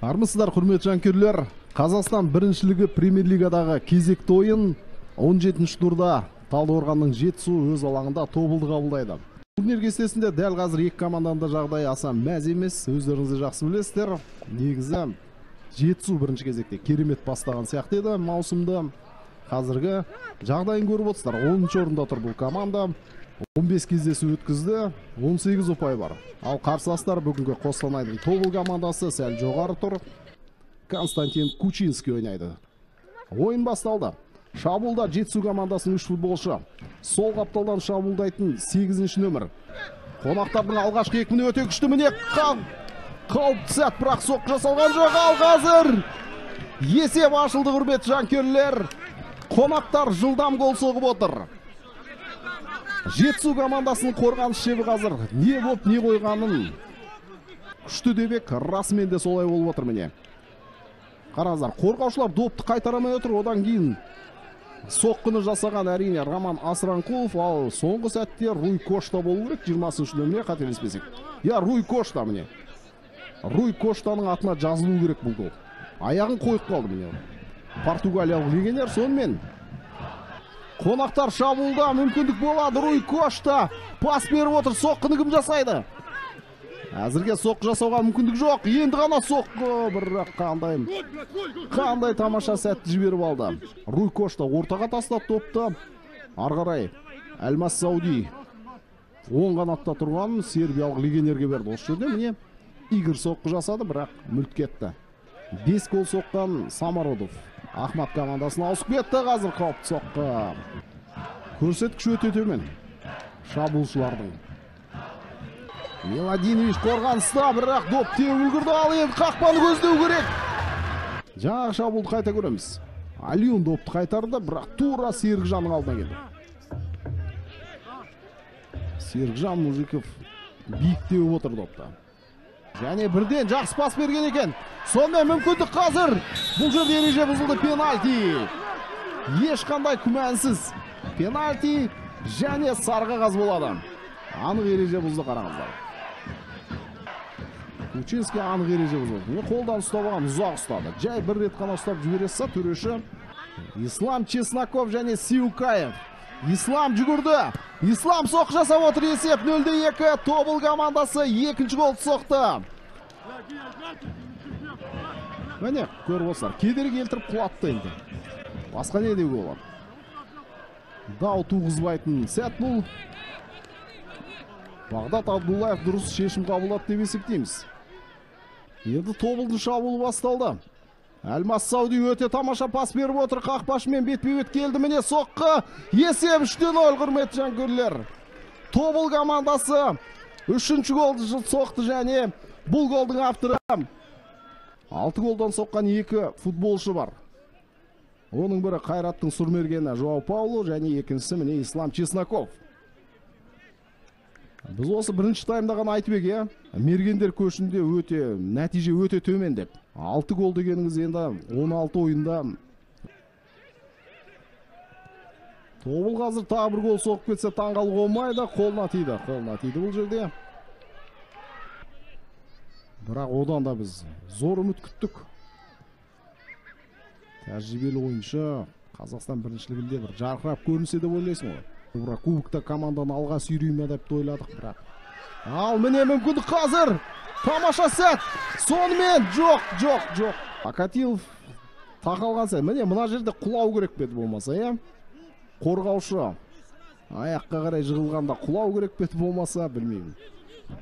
Армысыздар, құрмет жанкерлер, Қазақстан біріншілігі премьер-лигадағы кезекті ойын 17-ші турда Талдықорғанның Жетісу өз алаңында Тобылды қабылдайды. Турнир кестесінде дәл қазір екі команданың да жағдайы аса мәз емес, өздеріңізді жақсы білесіздер. Негізі Жетісу бірінші кезекте керемет бастаған сияқты еді маусымды. Қазіргі жағдайын көріп отырсыздар, 10-ші орында тұр бұл команда. 15 кездесу өткізді, 18 ұпай бар. Ал қарсыластар бүгінгі Қостанайдың Тобыл командасы сәл жоғары тұр. Константин Кучински ойнайды. Ойын басталды. Шабуылда Жетісу командасының 3 футболшы. Сол қапталдан шабуылдайтын 8-ші нөмір. Қонақтардың алғашқы екпіні өте күшті, міне қауіп сәт, бірақ соққы жасалған жоқ. Ал қазір есеп ашылды, құрметті жанкүйерлер. Қонақтар жылдам гол соғып отыр. Жетісу командасының қорғаныс шебі қазір не боп не қойғанын күшті дебек, расымен де солай болып отыр. Міне қараңыздар, қорғаушылар допты қайтарамай отыр. Одан кейін соққыны жасаған әрине Роман Асранқұлов, ал соңғы сәтте Руикошта болу керек, 20-ші нөміріне қателеспесек. Я Руикошта, міне Руикоштаның атына жазылу керек бұл гол. Аяғын қойып қалды міне португалиялық легионер. Сонымен қонақтар шабуылда мүмкіндік болады. Руикошта пас беріп отыр, соққыны кім жасайды? Әзірге соққы жасауға мүмкіндік жоқ. Енді ғана соққы, бірақ қандай тамаша сәтті жіберіп алды. Руикошта ортаға тастап топты. Ары қарай Альмас Сауди оң қанатта тұрған сербиялық легионерге берді. Осы жерде міне Игорь соққы жасады, бірақ мүлт кетті. 5 гол соққан Самародов Ахмат командасына ауысып кетті. Қазір қауіпті соққы. Көрсеткіш өте төмен шабуылшылардың. Меладинович қорғаныста, бірақ доп теуіп үлгірді. Ал енді қақпаны көздеу керек. Жаңағы шабуылды қайта көреміз. Алиун допты қайтарды, бірақ тура Сергжанның алдына келді. Сержан Мужиков биіктеуіп отыр допты. Және бірден жақсы пас берген екен. Сонымен мүмкіндік қазір. Бұл жерде ереже бұзылды, пенальти. Ешқандай күмәнсіз пенальти және сарғы қаз болады. Анық ереже бұзды, қараңыздар. Кучинский анық ереже бұзды. Қолдан ұстаған, ұзақ ұстады. Жай бір рет қана ұстап жіберессе, төреші Ислам Чесноков және Сиукаев. Ислам Джигурда. Ислам соқ жасап отыр, есеп 0-2. Тобыл командасы екінші голды соқты. Міне, көріп отырсыздар, кедергі келтіріп құлатты енді. Басқа не деуге болады? Дау туғызбайтын сәт бұл. Бағдат Абдуллаев дұрыс шешім қабылдады деп есептейміз. Енді Тобылдың шабуылы басталды. Альмас Сауди өте тамаша пас беріп отыр, қақпашымен бетпе-бет келді. Міне соққы, есеп 3-0, құрметті жанкүйерлер. Тобыл командасы 3-ші голды соқты және бұл голдың авторы. 6 голдан соққан 2 футболшы бар. Оның бірі Қайраттың сұрмергені Жоау Паулу, және екіншісі міне Ислам Чесноков. Біз осы бірінші таймда ғана айтып еге, мергендер көшінде нәтиже өте төмен деп. 6 гол дегеніңіз енді 16 ойында. Тобыл қазір тағы бір гол соғып кетсе таңғалық болмайды. Қолына тиді бұл жерде. Бірақ одан да біз зор үміт күттік. Тәжірибелі ойыншы, Қазақстан біріншілігінде бір жарқырап көрінсе де ойлайсың ғой. Кубокта команданы алға сүйрейме деп тойладық, бірақ. Ал міне мүмкіндік қазір. Тамаша сәт. Сонымен жоқ. Акатилов тақалған сәт. Міне мына жерде құлау керек пе болмаса, иә? Қорғаушы аяққа қарай жығылғанда құлау керек пе болмаса, білмеймін.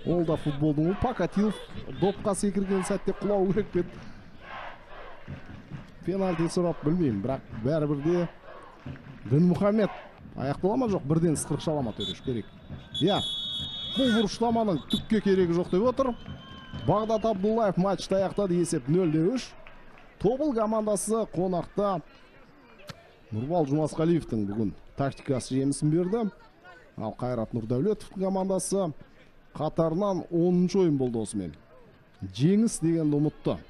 Ол да футболдың. Акатилов допқа секірген сәтте құлау керек пе? Пенальти сұрап, білмеймін, бірақ бәрібір де Дінмұхамед аяқталама, жоқ, бірден сықыршалама төреш керек. Иә, бұл бұрыштаманың түкке керегі жоқ деп отыр. Бағдат Абдуллаев матчты аяқтады, есеп 0-3. Тобыл командасы қонақта Нурвал Жумасқалиевтің бүгін тактикасы жемісін берді. Ал Қайрат Нурдәвлетовтің командасы қатарынан 10-ші ойын болды осымен. Жеңіс деген ұмытты.